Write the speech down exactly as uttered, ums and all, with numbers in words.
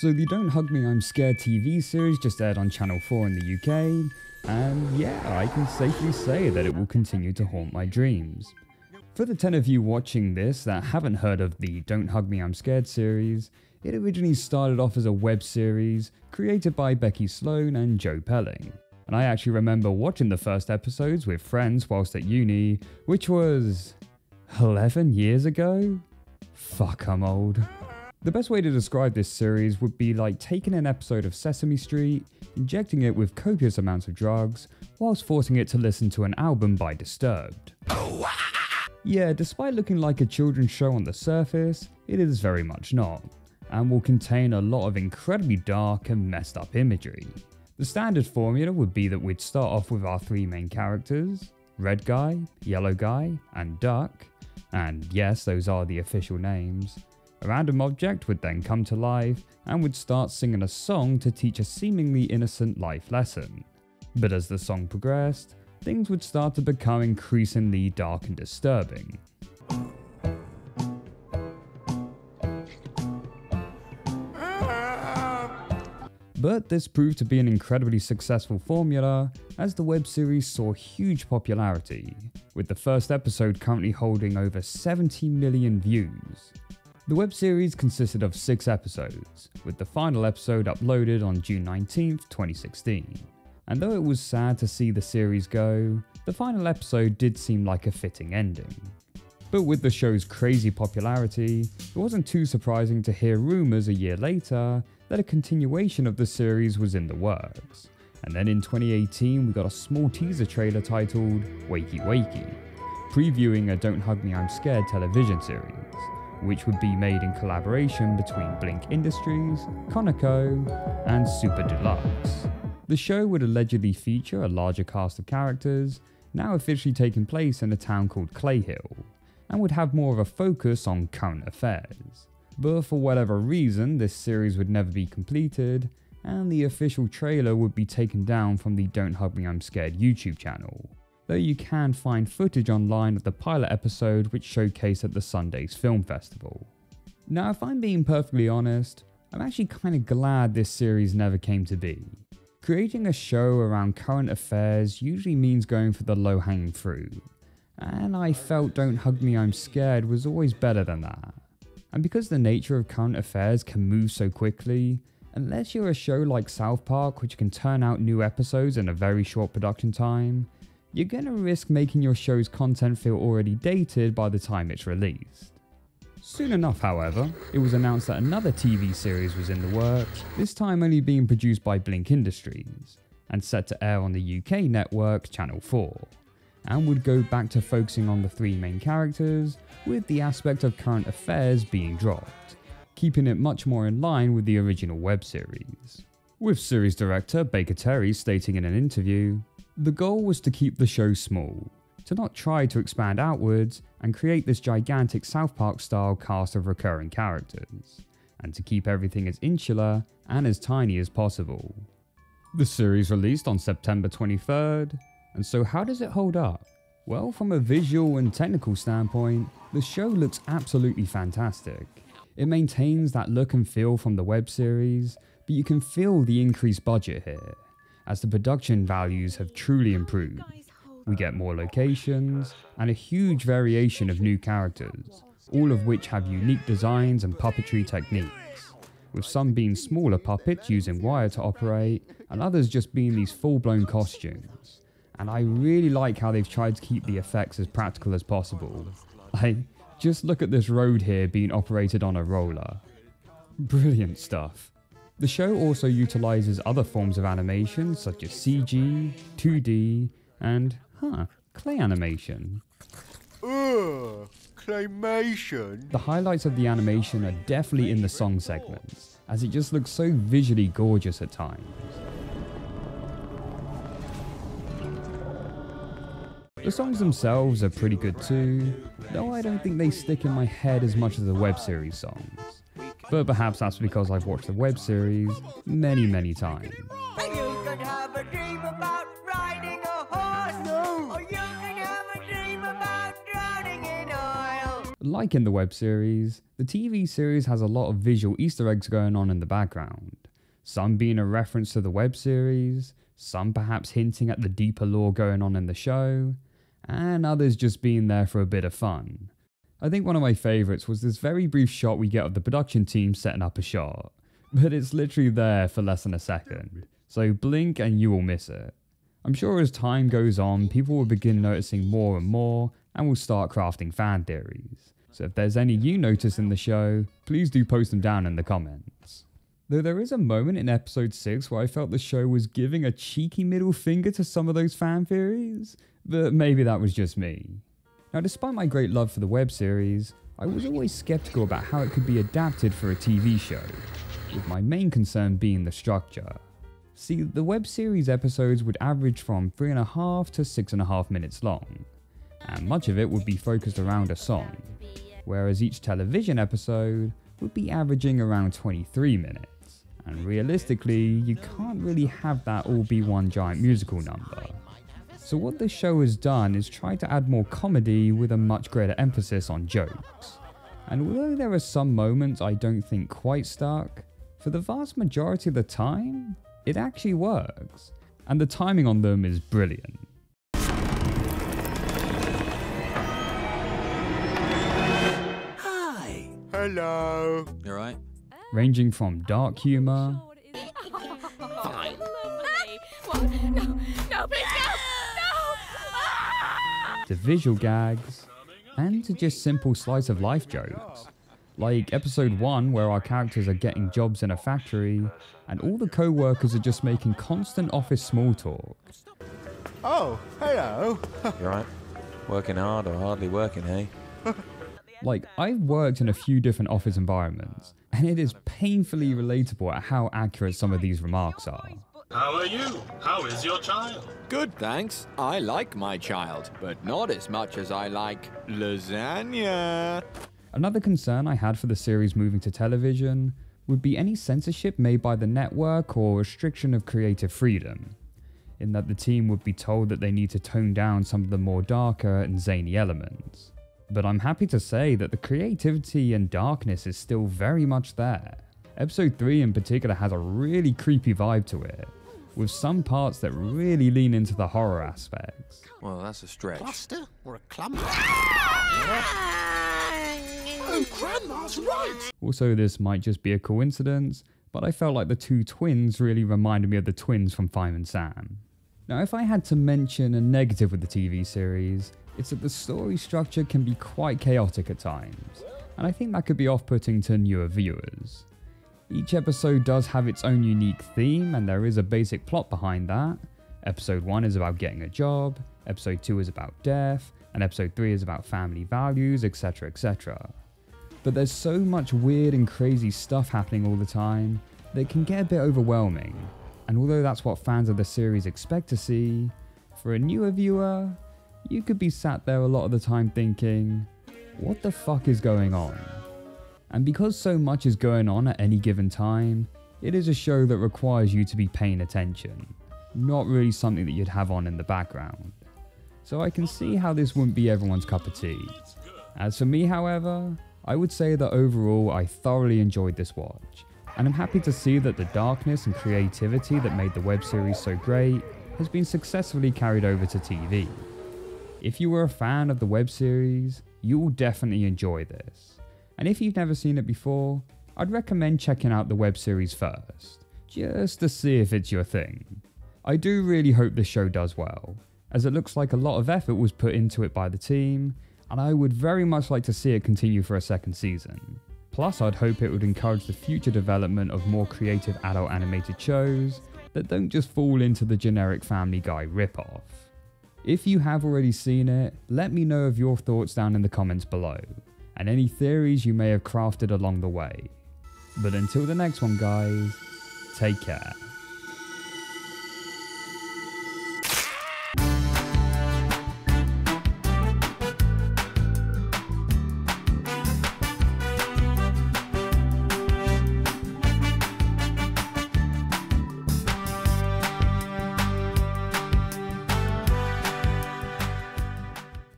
So the Don't Hug Me I'm Scared T V series just aired on Channel four in the U K, and yeah, I can safely say that it will continue to haunt my dreams. For the ten of you watching this that haven't heard of the Don't Hug Me I'm Scared series, it originally started off as a web series created by Becky Sloan and Joe Pelling. And I actually remember watching the first episodes with friends whilst at uni, which was eleven years ago? Fuck, I'm old. The best way to describe this series would be like taking an episode of Sesame Street, injecting it with copious amounts of drugs, whilst forcing it to listen to an album by Disturbed. Yeah, despite looking like a children's show on the surface, it is very much not, and will contain a lot of incredibly dark and messed up imagery. The standard formula would be that we'd start off with our three main characters, Red Guy, Yellow Guy, and Duck, and yes, those are the official names. A random object would then come to life and would start singing a song to teach a seemingly innocent life lesson. But as the song progressed, things would start to become increasingly dark and disturbing. But this proved to be an incredibly successful formula, as the web series saw huge popularity, with the first episode currently holding over seventy million views. The web series consisted of six episodes, with the final episode uploaded on June nineteenth, twenty sixteen. And though it was sad to see the series go, the final episode did seem like a fitting ending. But with the show's crazy popularity, it wasn't too surprising to hear rumours a year later that a continuation of the series was in the works. And then in twenty eighteen we got a small teaser trailer titled Wakey Wakey, previewing a Don't Hug Me I'm Scared television series, which would be made in collaboration between Blink Industries, Conoco, and Super Deluxe. The show would allegedly feature a larger cast of characters, now officially taking place in a town called Clayhill, and would have more of a focus on current affairs. But for whatever reason, this series would never be completed, and the official trailer would be taken down from the Don't Hug Me I'm Scared YouTube channel, though you can find footage online of the pilot episode which showcased at the Sundance Film Festival. Now, if I'm being perfectly honest, I'm actually kind of glad this series never came to be. Creating a show around current affairs usually means going for the low-hanging fruit, and I felt Don't Hug Me I'm Scared was always better than that. And because the nature of current affairs can move so quickly, unless you're a show like South Park which can turn out new episodes in a very short production time, you're gonna risk making your show's content feel already dated by the time it's released. Soon enough, however, it was announced that another T V series was in the works, this time only being produced by Blink Industries, and set to air on the U K network Channel four, and would go back to focusing on the three main characters, with the aspect of current affairs being dropped, keeping it much more in line with the original web series. With series director Baker Terry stating in an interview, "The goal was to keep the show small, to not try to expand outwards and create this gigantic South Park style cast of recurring characters, and to keep everything as insular and as tiny as possible." The series released on September twenty-third, and so how does it hold up? Well, from a visual and technical standpoint, the show looks absolutely fantastic. It maintains that look and feel from the web series, but you can feel the increased budget here, as the production values have truly improved. We get more locations, and a huge variation of new characters, all of which have unique designs and puppetry techniques, with some being smaller puppets using wire to operate, and others just being these full-blown costumes. And I really like how they've tried to keep the effects as practical as possible. Like, just look at this road here being operated on a roller. Brilliant stuff. The show also utilises other forms of animation such as C G, two D, and, huh, clay animation. Ugh, claymation. The highlights of the animation are definitely in the song segments, as it just looks so visually gorgeous at times. The songs themselves are pretty good too, though I don't think they stick in my head as much as the web series songs. But perhaps that's because I've watched the web series many, many times. Like in the web series, the T V series has a lot of visual Easter eggs going on in the background, some being a reference to the web series, some perhaps hinting at the deeper lore going on in the show, and others just being there for a bit of fun. I think one of my favourites was this very brief shot we get of the production team setting up a shot, but it's literally there for less than a second, so blink and you will miss it. I'm sure as time goes on, people will begin noticing more and more, and will start crafting fan theories, so if there's any you notice in the show, please do post them down in the comments. Though there is a moment in episode six where I felt the show was giving a cheeky middle finger to some of those fan theories, but maybe that was just me. Now, despite my great love for the web series, I was always skeptical about how it could be adapted for a T V show, with my main concern being the structure. See, the web series episodes would average from three and a half to six and a half minutes long, and much of it would be focused around a song, whereas each television episode would be averaging around twenty-three minutes, and realistically, you can't really have that all be one giant musical number. So what this show has done is try to add more comedy with a much greater emphasis on jokes. And although there are some moments I don't think quite stuck, for the vast majority of the time, it actually works, and the timing on them is brilliant. Hi! Hello! You alright? Ranging from dark humour... Fine! No, no, please no! To visual gags, and to just simple slice of life jokes, like episode one where our characters are getting jobs in a factory, and all the co-workers are just making constant office small talk. Oh, hello! You alright? Working hard or hardly working, hey? Like, I've worked in a few different office environments, and it is painfully relatable at how accurate some of these remarks are. How are you? How is your child? Good, thanks. I like my child, but not as much as I like lasagna. Another concern I had for the series moving to television would be any censorship made by the network or restriction of creative freedom, in that the team would be told that they need to tone down some of the more darker and zany elements. But I'm happy to say that the creativity and darkness is still very much there. Episode three in particular has a really creepy vibe to it, with some parts that really lean into the horror aspects. Well, that's a stretch. Cluster or a clump? Oh, Grandma's right! Also, this might just be a coincidence, but I felt like the two twins really reminded me of the twins from Fime and Sam. Now, if I had to mention a negative with the T V series, it's that the story structure can be quite chaotic at times, and I think that could be off-putting to newer viewers. Each episode does have its own unique theme, and there is a basic plot behind that. Episode one is about getting a job, Episode two is about death, and Episode three is about family values, etc, et cetera. But there's so much weird and crazy stuff happening all the time that it can get a bit overwhelming, and although that's what fans of the series expect to see, for a newer viewer, you could be sat there a lot of the time thinking, what the fuck is going on? And because so much is going on at any given time, it is a show that requires you to be paying attention, not really something that you'd have on in the background. So I can see how this wouldn't be everyone's cup of tea. As for me, however, I would say that overall I thoroughly enjoyed this watch, and I'm happy to see that the darkness and creativity that made the web series so great has been successfully carried over to T V. If you were a fan of the web series, you will definitely enjoy this. And if you've never seen it before, I'd recommend checking out the web series first, just to see if it's your thing. I do really hope this show does well, as it looks like a lot of effort was put into it by the team, and I would very much like to see it continue for a second season. Plus, I'd hope it would encourage the future development of more creative adult animated shows that don't just fall into the generic Family Guy ripoff. If you have already seen it, let me know of your thoughts down in the comments below, and any theories you may have crafted along the way. But until the next one, guys, take care.